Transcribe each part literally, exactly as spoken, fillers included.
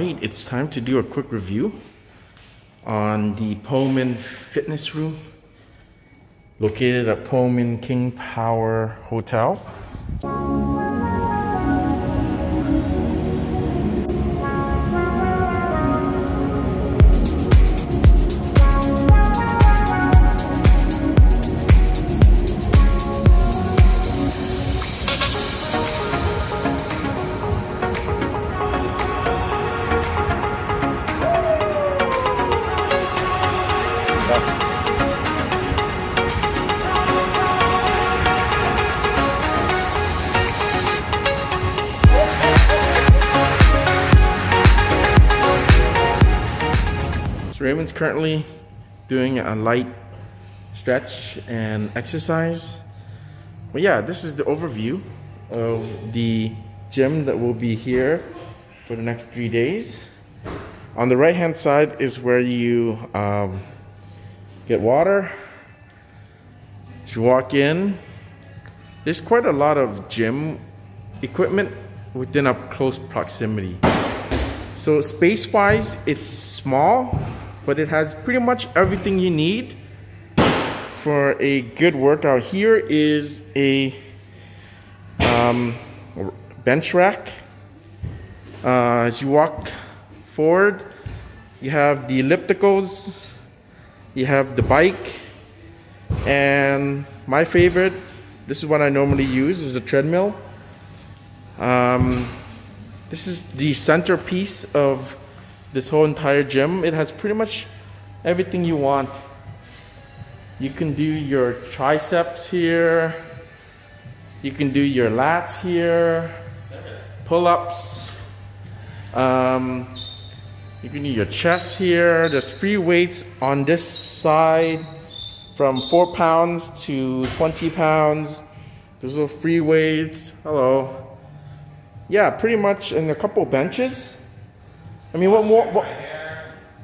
Alright, it's time to do a quick review on the Pullman Fitness Room located at Pullman King Power Hotel. Raymond's currently doing a light stretch and exercise. But yeah, this is the overview of the gym that will be here for the next three days. On the right hand side is where you um, get water. You walk in. There's quite a lot of gym equipment within a close proximity. So space wise, it's small, but it has pretty much everything you need for a good workout. Here is a um, bench rack. Uh, as you walk forward, you have the ellipticals, you have the bike, and my favorite, this is what I normally use, is the treadmill. Um, this is the centerpiece of this whole entire gym. It has pretty much everything you want. You can do your triceps here. You can do your lats here. Pull-ups. Um, you can do your chest here. There's free weights on this side from four pounds to twenty pounds. There's little free weights. Hello. Yeah, pretty much, and a couple benches. I mean, what more, what,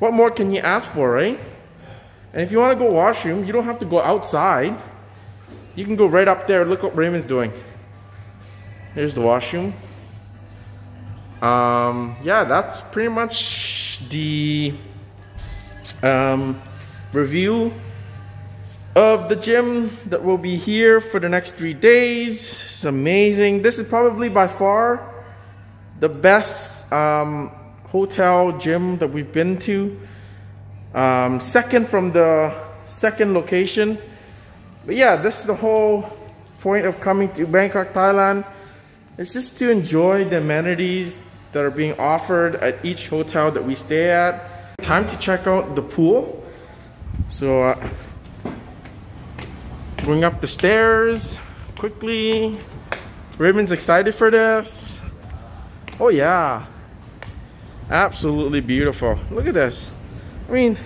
what more can you ask for, right? And if you want to go washroom, you don't have to go outside. You can go right up there. Look what Raymond's doing. Here's the washroom. Um, yeah, that's pretty much the um, review of the gym that will be here for the next three days. It's amazing. This is probably by far the best um, hotel gym that we've been to, um, second from the second location. But yeah, this is the whole point of coming to Bangkok, Thailand. It's just to enjoy the amenities that are being offered at each hotel that we stay at. Time to check out the pool. So uh, going up the stairs quickly. Raymond's excited for this. Oh yeah. Absolutely beautiful. Look at this. I mean,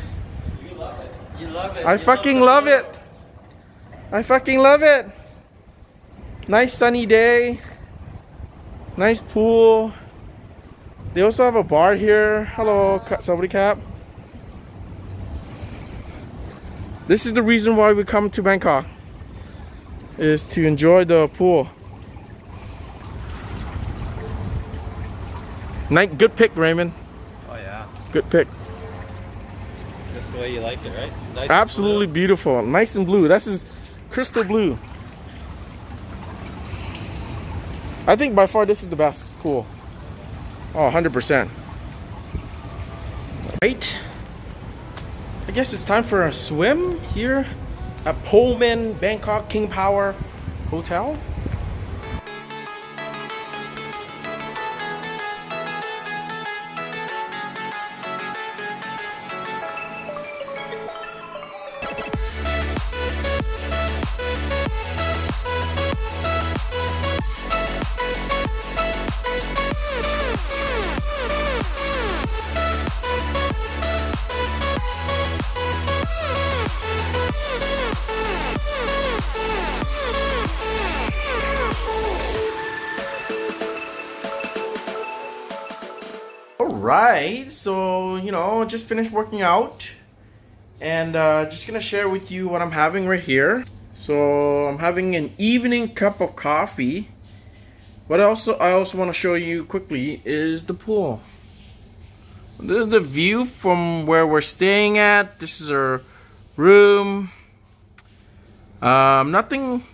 you love it. You love it. I fucking love it. I fucking love it. Nice sunny day. Nice pool. They also have a bar here. Hello, somebody cap. This is the reason why we come to Bangkok, is to enjoy the pool. Night, good pick, Raymond. Oh yeah. Good pick. Just the way you liked it, right? Nice. Absolutely beautiful. Nice and blue. This is crystal blue. I think by far this is the best pool. Oh, one hundred percent. Right. I guess it's time for a swim here at Pullman Bangkok King Power Hotel. Right, so you know, just finished working out and uh, just gonna share with you what I'm having right here. So I'm having an evening cup of coffee. What also I also want to show you quickly is the pool. This is the view from where we're staying at. This is our room. Um, nothing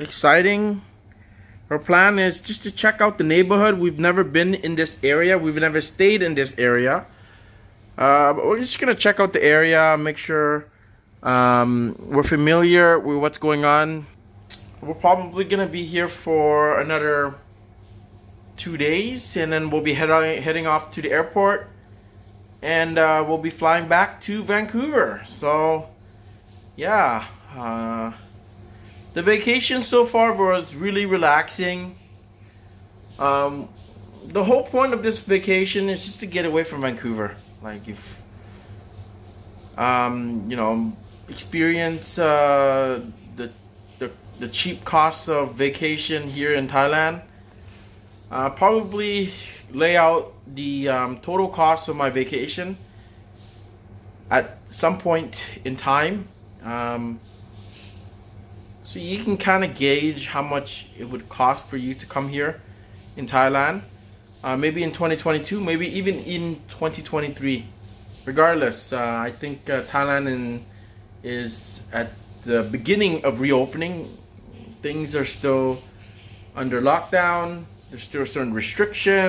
exciting. Our plan is just to check out the neighborhood. We've never been in this area. We've never stayed in this area. Uh, but we're just gonna check out the area, make sure um, we're familiar with what's going on. We're probably gonna be here for another two days, and then we'll be head heading off to the airport, and uh, we'll be flying back to Vancouver. So, yeah. Uh, The vacation so far was really relaxing. Um, the whole point of this vacation is just to get away from Vancouver. Like if, um, you know, experience uh, the, the, the cheap costs of vacation here in Thailand. Uh, probably lay out the um, total cost of my vacation at some point in time. Um, So you can kind of gauge how much it would cost for you to come here in Thailand. Uh, maybe in twenty twenty-two, maybe even in twenty twenty-three. Regardless, uh, I think uh, Thailand in, is at the beginning of reopening. Things are still under lockdown. There's still certain restrictions.